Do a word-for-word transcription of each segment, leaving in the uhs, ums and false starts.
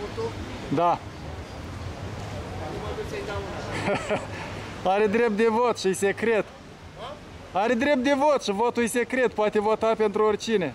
Mutu? Da. Mă duc să-i dau una. Are drept de vot și e secret. A? Are drept de vot și votul e secret, poate vota pentru oricine.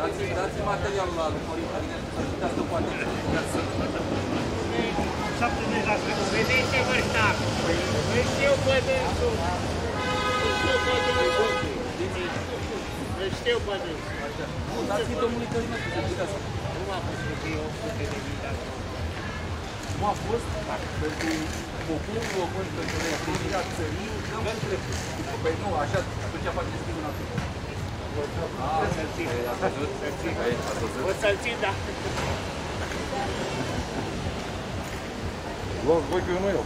Dați-mi materialul la Dorin Călinescu, să puteți să poate să șaptezeci la sută. Vedeți ce vârsta? Păi știu pe dânsul. Păi știu pe dânsul. Dați-mi domnului Călinescu, să puteți să... Nu m-a fost cu ei opt sute de mii de ani. Nu a fost? Pentru poporul român, pentru România, țăriu, dăm dreptul. Păi nu, așa, atunci faceți stilul natură. O să-l țin, o să-l țin, da. Luați voi că eu nu iau.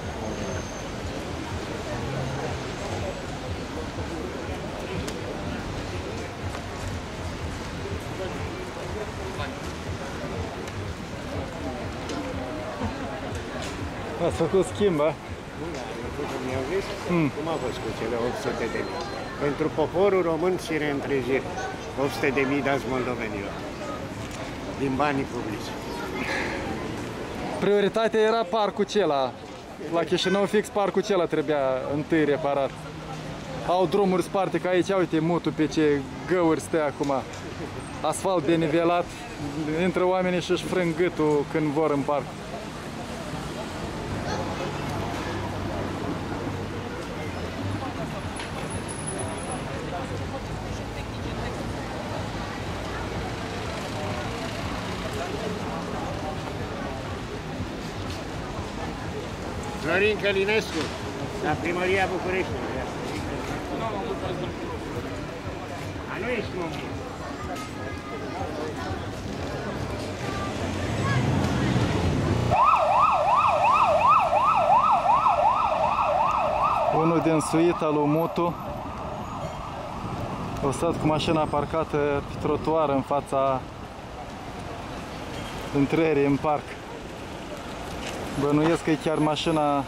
Ați făcut schimb, a? Mi-au zis, cum a fost cu cele opt sute de mii? Pentru poporul român și reîntregire, opt sute de mii dați moldovenilor, din banii publici. Prioritatea era parcul acela, la Chișinău fix parcul acela trebuia întâi reparat. Au drumuri sparte, ca aici, uite Mutu pe ce găuri stă acum, asfalt denivelat, intră oamenii și își frâng gâtul când vor în parc. Dorin Călinescu, la Primăria Bucureștiului. A, nu ești mult. Unul din suita lui Mutu a stat cu mașina parcată pe trotuar în fața intrării în parc. Bănuiesc că e chiar mașina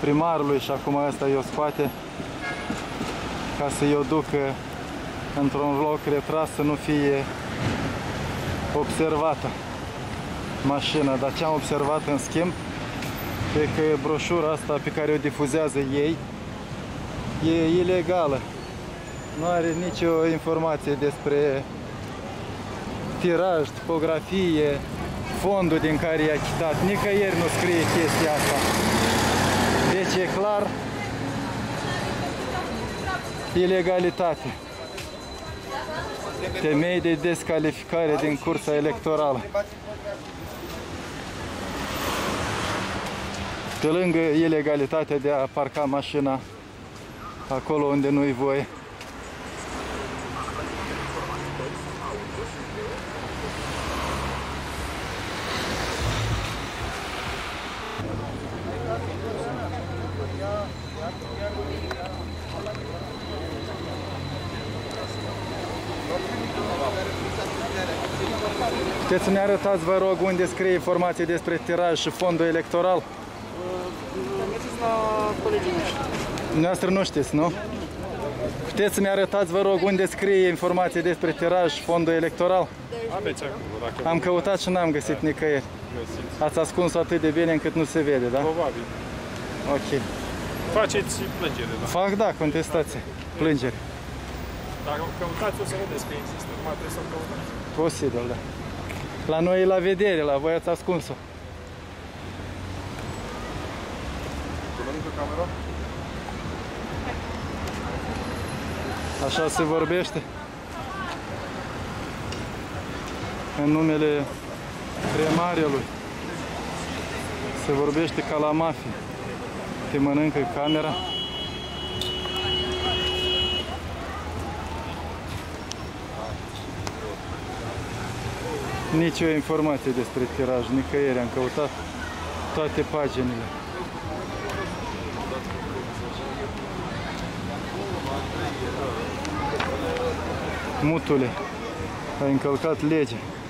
primarului și acum asta i-o scoate ca să-i o ducă într-un loc retras să nu fie observată mașina. Dar ce am observat în schimb e că broșura asta pe care o difuzează ei e ilegală. Nu are nicio informație despre tiraj, tipografie, fondul din care i-a achitat, nicăieri nu scrie chestia asta. Deci e clar ilegalitate. Temei de descalificare din cursa electorală. Pe lângă ilegalitatea de a parca mașina acolo unde nu-i voie. Puteți să ne arătați, vă rog, unde scrie informații despre tiraj și fondul electoral? Mergeți la colegii noștri. Dumneavoastră nu știți, nu? Puteți să ne arătați, vă rog, unde scrie informații despre tiraj și fondul electoral? Aveți acolo. Am căutat și n-am găsit nicăieri. Ați ascuns atât de bine încât nu se vede, da? Probabil. Ok. Faceți plângere, da? Fac, da, contestație. Plângere. Dacă o căutați, o să vedeți că există. Numai trebuie să o căutați. Posibil, da. La noi e la vedere, la voi ați ascuns-o. Mănâncă camera? Așa se vorbește. În numele premarelui se vorbește ca la mafie. Te mănâncă camera. Nici o informație despre tiraj, nicăieri, am căutat toate paginile. Mutule, ai încălcat legea.